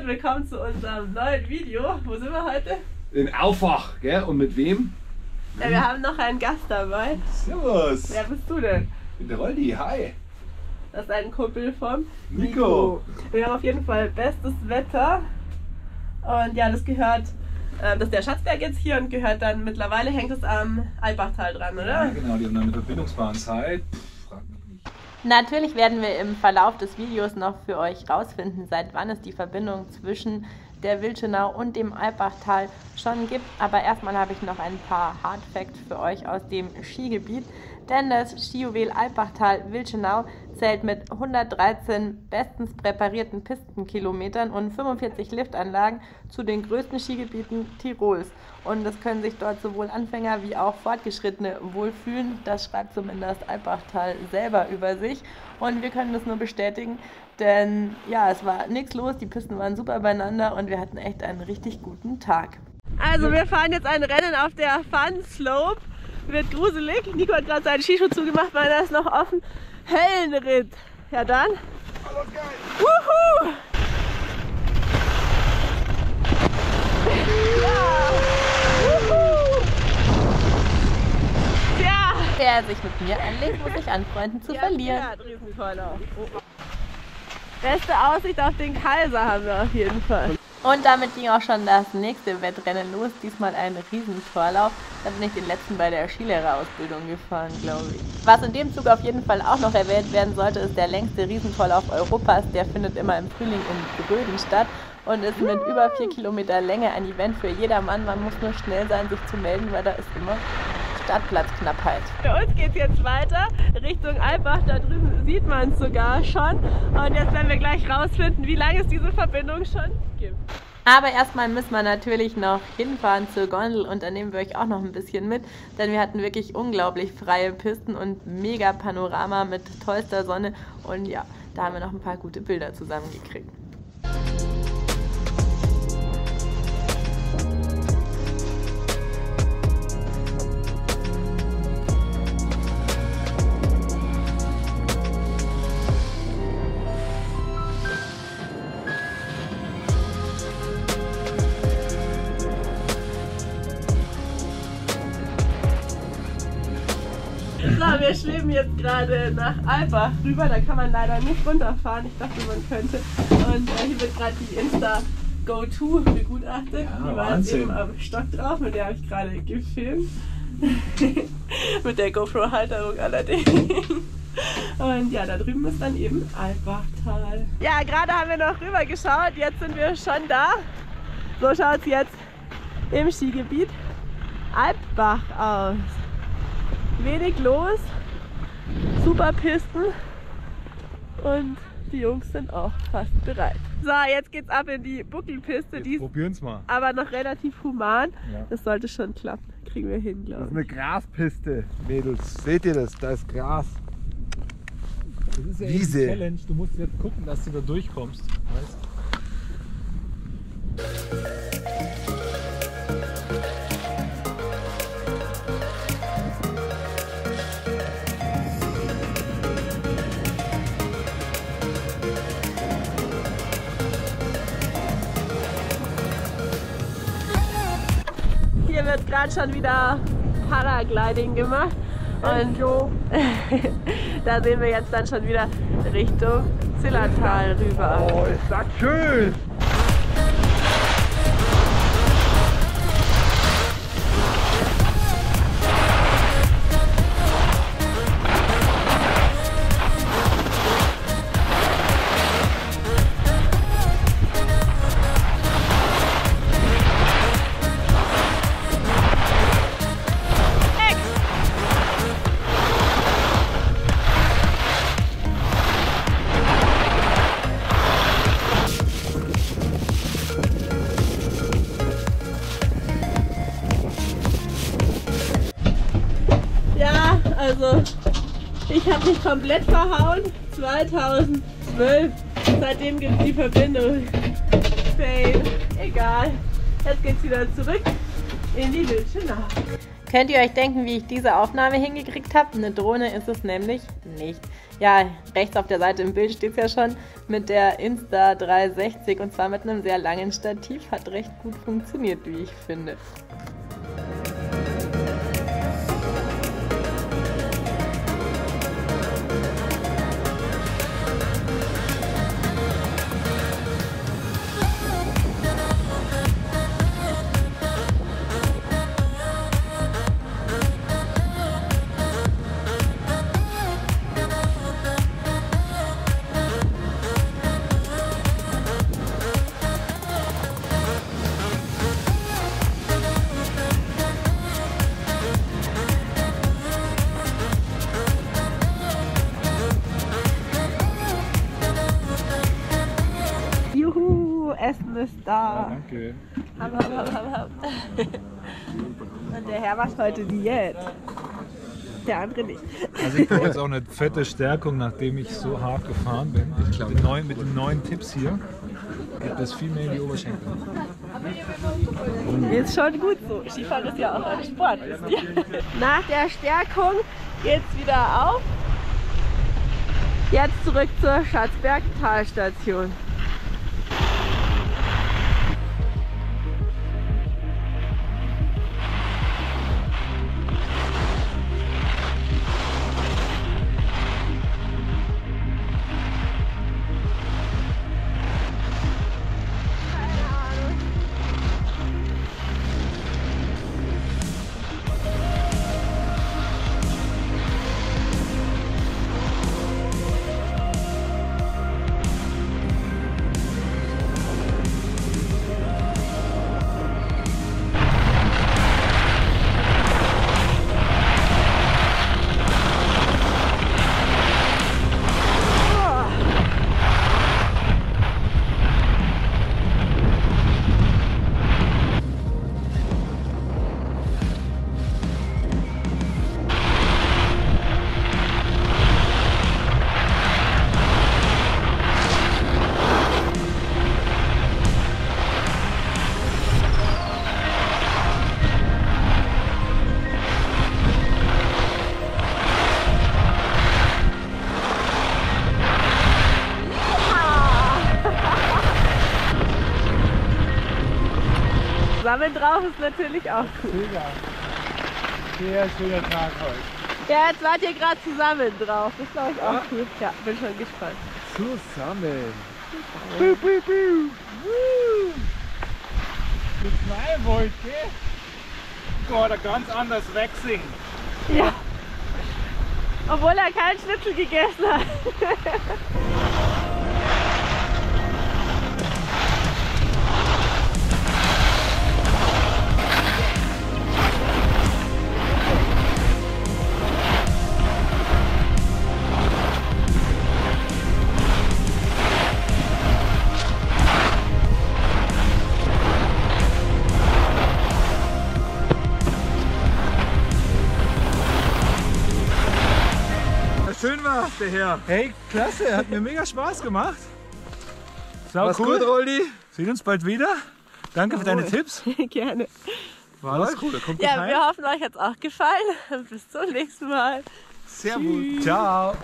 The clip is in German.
und willkommen zu unserem neuen Video. Wo sind wir heute? In Auffach, gell? Und mit wem? Ja, wir haben noch einen Gast dabei. Servus! Wer bist du denn? Ich bin der Roldi, hi! Das ist ein Kumpel von Nico. Wir haben auf jeden Fall bestes Wetter. Und ja, das ist der Schatzberg jetzt hier und gehört dann, mittlerweile hängt es am Alpbachtal dran, oder? Ja, genau, die haben eine verbindungsbare Zeit. Natürlich werden wir im Verlauf des Videos noch für euch rausfinden, seit wann es die Verbindung zwischen der Wildschönau und dem Alpbachtal schon gibt. Aber erstmal habe ich noch ein paar Hardfacts für euch aus dem Skigebiet. Denn das Skijuwel Alpbachtal-Wildschönau zählt mit 113 bestens präparierten Pistenkilometern und 45 Liftanlagen zu den größten Skigebieten Tirols. Und das können sich dort sowohl Anfänger wie auch Fortgeschrittene wohlfühlen. Das schreibt zumindest Alpbachtal selber über sich. Und wir können das nur bestätigen, denn ja, es war nichts los, die Pisten waren super beieinander und wir hatten echt einen richtig guten Tag. Also wir fahren jetzt ein Rennen auf der Fun Slope. Wird gruselig. Nico hat gerade seinen Skischuh zugemacht, weil er ist noch offen. Hellenritt. Ja dann. Alles geil. Wuhu! Ja. Ja. Wer sich mit mir anlegt, muss sich anfreunden zu verlieren. Ja, Riesenkeule. Beste Aussicht auf den Kaiser haben wir auf jeden Fall. Und damit ging auch schon das nächste Wettrennen los, diesmal ein Riesentorlauf. Da bin ich den letzten bei der Skilehrerausbildung gefahren, glaube ich. Was in dem Zug auf jeden Fall auch noch erwähnt werden sollte, ist der längste Riesentorlauf Europas. Der findet immer im Frühling in Bröden statt und ist mit über 4 Kilometer Länge ein Event für jedermann. Man muss nur schnell sein, sich zu melden, weil da ist immer Stadtplatzknappheit. Für uns geht es jetzt weiter Richtung Alpbach, da drüben sieht man es sogar schon. Und jetzt werden wir gleich rausfinden, wie lange es diese Verbindung schon gibt. Aber erstmal müssen wir natürlich noch hinfahren zur Gondel und dann nehmen wir euch auch noch ein bisschen mit, denn wir hatten wirklich unglaublich freie Pisten und mega Panorama mit tollster Sonne und ja, da haben wir noch ein paar gute Bilder zusammengekriegt. So, wir schweben jetzt gerade nach Alpbach rüber, da kann man leider nicht runterfahren, ich dachte man könnte. Und hier wird gerade die Insta-Go-To begutachtet, ja, die war jetzt eben am Stock drauf, mit der habe ich gerade gefilmt. Mit der GoPro-Halterung allerdings. Und ja, da drüben ist dann eben Alpbachtal. Ja, gerade haben wir noch rüber geschaut, jetzt sind wir schon da. So schaut es jetzt im Skigebiet Alpbach aus. Wenig los, super Pisten und die Jungs sind auch fast bereit. So, jetzt geht's ab in die Buckelpiste. Die probieren's mal. Aber noch relativ human. Ja. Das sollte schon klappen. Kriegen wir hin, glaube ich. Das ist eine Graspiste, Mädels. Seht ihr das? Da ist Gras. Das ist ja Wiese. Eine Challenge. Du musst jetzt gucken, dass du da durchkommst. Weißt? Gerade schon wieder Paragliding gemacht und da sehen wir jetzt dann schon wieder Richtung Zillertal rüber. Oh, ist das schön! Also, ich habe mich komplett verhauen, 2012, seitdem gibt es die Verbindung, Pain. Egal, jetzt geht's wieder zurück in die Wildschönau. Könnt ihr euch denken, wie ich diese Aufnahme hingekriegt habe? Eine Drohne ist es nämlich nicht. Ja, rechts auf der Seite im Bild steht es ja schon mit der Insta360 und zwar mit einem sehr langen Stativ. Hat recht gut funktioniert, wie ich finde. Essen ist da. Ja, danke. Hab. Und der Herr macht heute Diät. Der andere nicht. Also ich brauche jetzt auch eine fette Stärkung, nachdem ich so hart gefahren bin. Ich glaube, mit den neuen Tipps hier gibt es viel mehr in die Oberschenkel. Ist schon gut so. Skifahren ist ja auch ein Sport. Nach der Stärkung geht's wieder auf. Jetzt zurück zur Schatzberg-Talstation. Sammeln drauf ist natürlich auch cool. Sehr schöner Tag heute. Ja, jetzt wart ihr gerade zusammen drauf. Das glaube ich auch cool. Ja, bin schon gespannt. Zusammen. Buh, buh, buh. Die Knallwolke. Gott, er ganz anders wegsingen. Ja. Obwohl er keinen Schnitzel gegessen hat. Schön war der Herr. Hey, klasse, hat mir mega Spaß gemacht. Sau War's cool. Gut, Roldi. Sehen uns bald wieder. Danke für deine Tipps. Gerne. War das cool. Kommt ja, wir hoffen, euch hat es auch gefallen. Bis zum nächsten Mal. Servus. Ciao.